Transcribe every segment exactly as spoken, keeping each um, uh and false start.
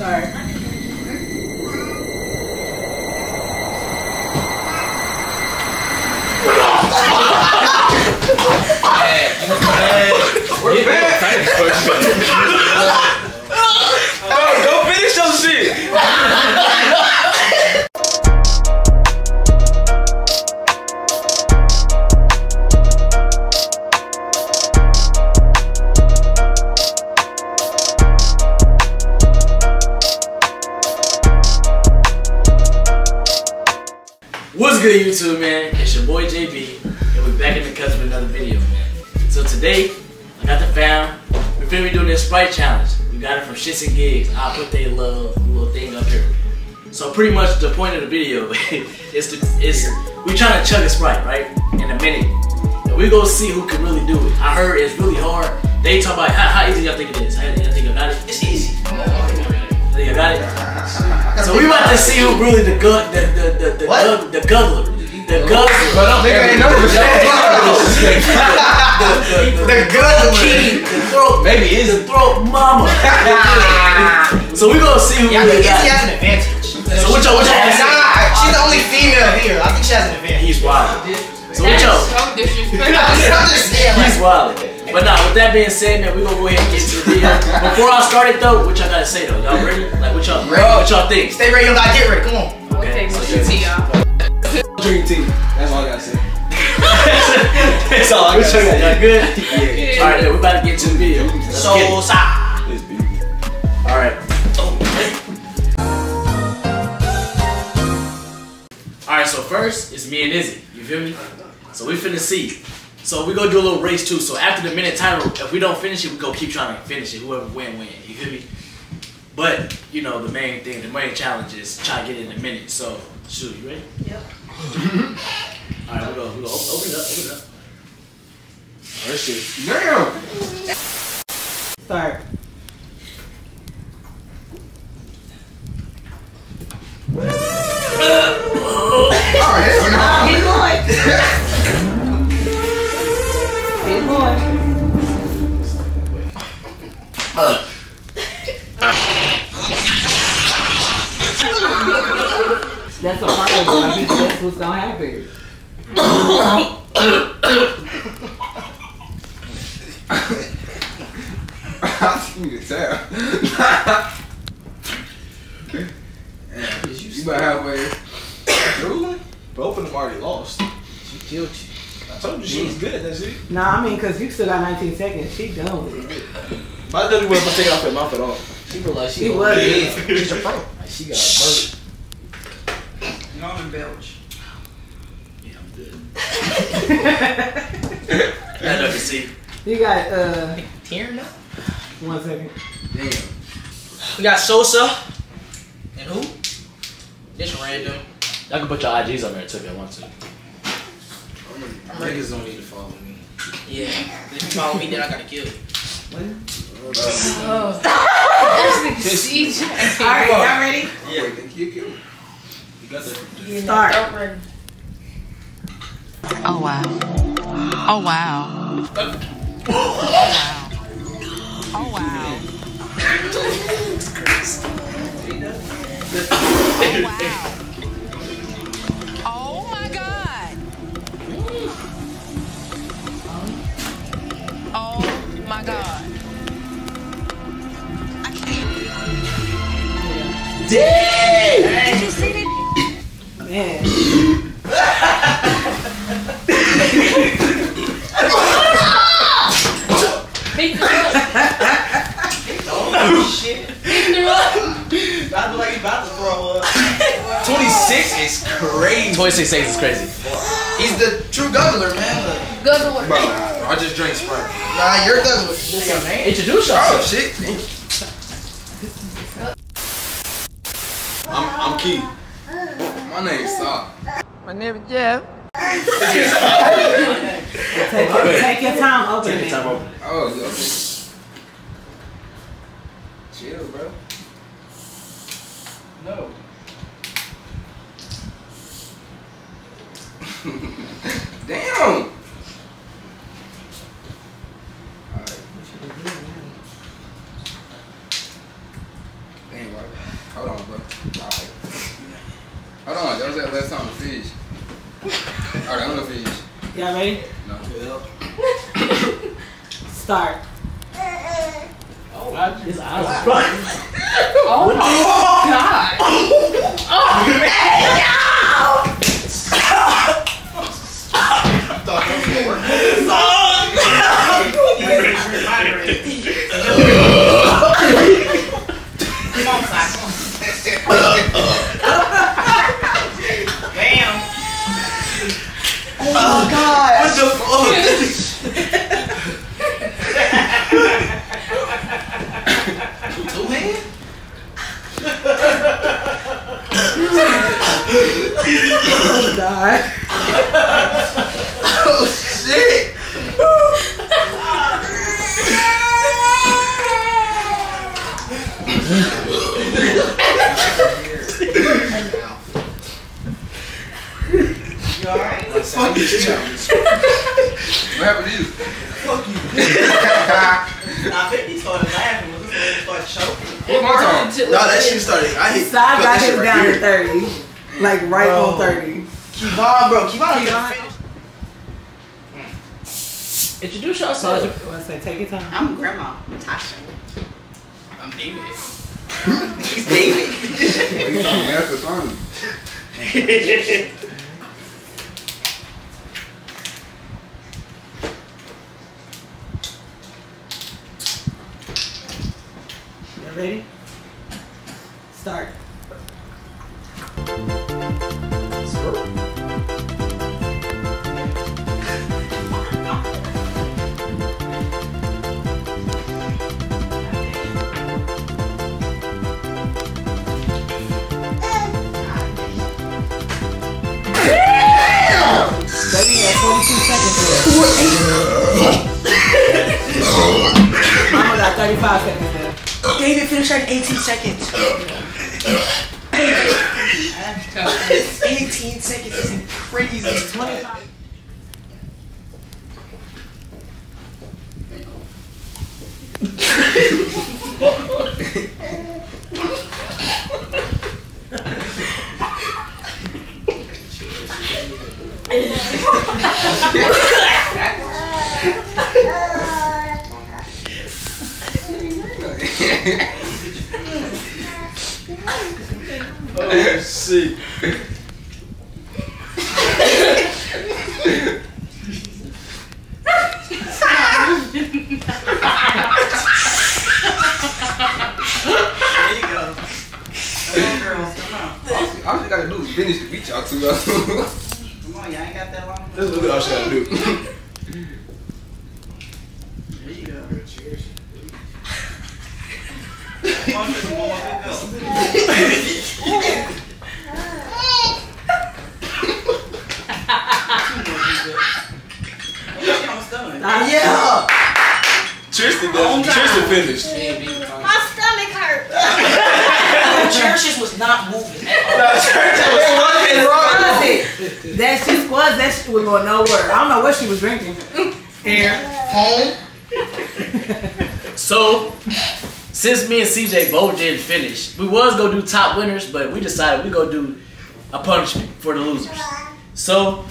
Sorry. We're back. Hey, go finish your shit. What's good, YouTube, man? It's your boy J B, and we're back in the cuts with another video, man. So today, I got the fam. We're finna be doing this Sprite challenge. We got it from Shxts and Gigs. I'll put their little, little thing up here. So pretty much the point of the video is to, is we trying to chug a Sprite, right? In a minute, and we gonna see who can really do it. I heard it's really hard. They talk about how, how easy y'all think it is. How y'all think I got it? It's easy. I think I got it. So we about to see who really the gut, the the the the gug, the guggler, the guggler. But I'm ain't no the guggler, the throat, maybe it's the throat mama. So we gonna see who yeah, really got. She has an advantage. So what y'all, what y'all? Nah, she's the only female here. I think she has an advantage. He's wild. So what y'all? He's wild. But nah, with that being said, man, we gonna go ahead and get to the video. Before I start it though, what y'all gotta say though? Y'all ready? Like what y'all ready? What y'all think? Stay ready, y'all gotta get ready. Come on. Okay, we'll take some tea, y'all. Drink tea. That's all I gotta say. That's all I gotta say. Y'all good? Yeah. Alright, then we about to get to the video. So side. Alright. Alright, so first, it's me and Izzy. You feel me? So we finna see. So we're gonna do a little race too. So after the minute timer, if we don't finish it, we gonna keep trying to finish it. Whoever win, win. You feel me? But you know the main thing, the main challenge is try to get in a minute. So shoot, you ready? Yep. All right, we're gonna, we're gonna open it up, open it up. That shit. Damn. Start. That's a part of it. I think that's what's gonna happen. I need to tell. Yeah, you, you about halfway through? Both of them already lost. She killed you. I told you she was good at that shit. Nah, I mean, cause you still got nineteen seconds. She done with it. My daddy wasn't gonna take off her mouth at all. She feel like she, she was. Yeah. She's a pro. Like she got murdered. I'm in Belgium. Yeah, I'm good. I know you see. You got uh tearing up? One second. Damn. We got Sosa. And who? Just random. Y'all can put your I Gs on there too if y'all want to. Niggas don't need to follow me. Yeah. If you follow me, then I gotta kill you. What? Oh. Oh. C J. Alright, y'all ready? Yeah, then you kill me. Start. Oh wow. Oh wow. Oh wow. That's crazy. Oh wow. Oh my god. Oh my god. I can't. Dang! Did you see that? Man. Oh shit. I feel like he's about to throw up. twenty-six is crazy. twenty-six is crazy. He's the true guggler, man. Guggler. Bro, I just drink Sprite. Nah, you're guggler. This your name? Introduce yourself. Oh shit. I'm, I'm Keith. My name's Saul. My name is Jeff. Take your time open. Take your time open. Oh, you okay? Chill, bro. No. Damn. All right. ain't right. Hold on, bro. Alright. Hold on, that was that last time, the fish. Alright, I'm the fish. Y'all ready? No. Well. Start. Oh, it's out of Sprite. Oh, my God. Oh, man. I thought that was more. Damn. Oh, my God. What the fuck? Oh, die. Oh, shit. You alright? Fuck this challenge. What happened to you? Fuck you. I think he started laughing. Started choking. No, that shit started. I hit. Side got him down to thirty. Like right on thirty. Kevon, bro. Kevon, Kevon. Introduce yourself. What's that? Take your time. I'm Grandma Natasha. I'm David. He's David. He's on half the song. You ready? Start. Mama got thirty-five seconds left. David finished at eighteen seconds. eighteen seconds is crazy. twenty-five. Oh shit. Finish the beat, y'all too. Come on, y'all ain't got that long. This is what y'all should do. There you go. Cheers. Come on, just one more bit though. Yeah. Tristan, oh, Tristan finished. My stomach hurt. Churches was not moving. That she was, that shit was going nowhere. I don't know what she was drinking. Air. Home. So, since me and C J both didn't finish, we was going to do top winners, but we decided we going to do a punishment for the losers. So,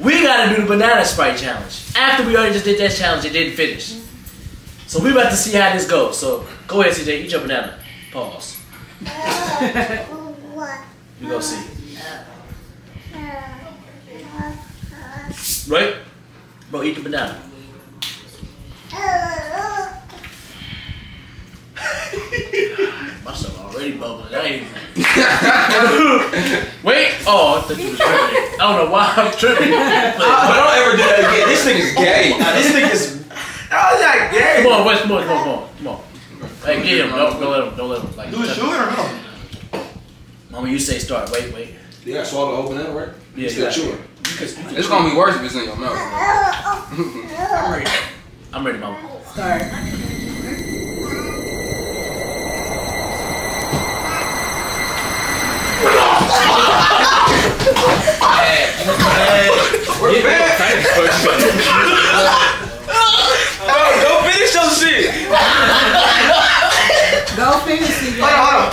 we got to do the banana Sprite challenge. After we already just did that challenge, it didn't finish. So, we about to see how this goes. So, go ahead, C J. Eat your banana. Pause. We going to see. Right? Bro, eat the banana. Myself already bubbling. I ain't Wait. Oh, I thought you was tripping. I don't know why I'm tripping. But, but I don't ever do that again. This thing is gay. Now, this thing is... How is that gay? Come on, Wes. Come on, come on, come on. Hey, get him. Don't, don't let him. Don't let him. Like, do it shooting or no? Mama, you say start. Wait, wait. Yeah, swallow the open end, right? Yeah, yeah. Sure. It's gonna be worse if it's in your mouth. I'm ready. I'm ready, Mama. Sorry. We're back. Bro, don't finish your shit. Don't finish it. Hold on, hold on.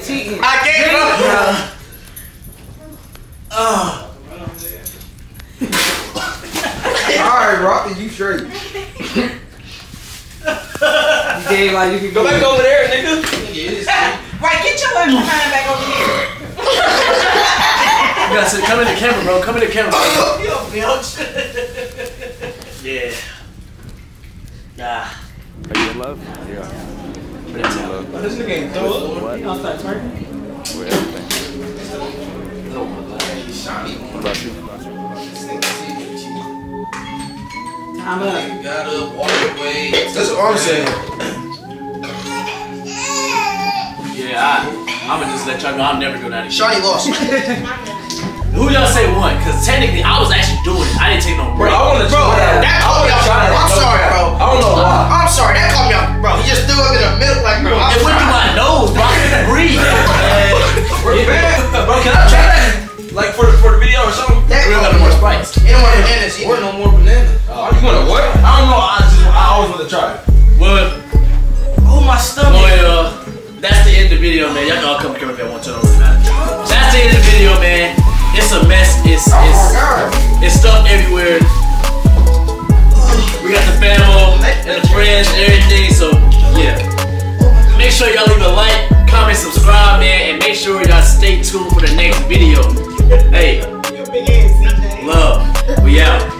said cheating. I can't, bro. Uh, Alright, bro, did you straight? You gave like you can go, go back over there, nigga. Right, get your ass behind back over here. You gotta say, come in the camera, bro. Come in the camera. Bro. You a bitch. Yeah. Nah. Are you in love? Yeah. Love. This nigga ain't dope. You outside twerking? Where everything? Oh my god. He's shiny. What about you? Time up. Got up all the way. That's what I'm saying. Yeah, I, I'm gonna just let y'all know I'm never doing that again. Shiny lost. Who y'all say won? Because technically I was actually doing it. I didn't take no break. Bro, I wanna bro, that, that caught me off guard. I'm sorry, bro. I don't know why. I'm sorry, that caught me off. Bro, he just threw up in the middle like, bro. It went through my nose, bro. I couldn't breathe. Bro, can I try that? Like for the, for the video or something? That we don't got no more Sprites. You don't want bananas either. Or no more bananas. Oh, you want to what? I don't know. I just I always want to try it. What? Oh, my stomach. Oh, yeah. That's the end of the video, man. Y'all know I'll come here if I want to. That's the end of the video, man. It's a mess. It's oh it's it's stuff everywhere. We got the family and the friends and everything. So yeah, make sure y'all leave a like, comment, subscribe, man, and make sure y'all stay tuned for the next video. Hey, love. We out.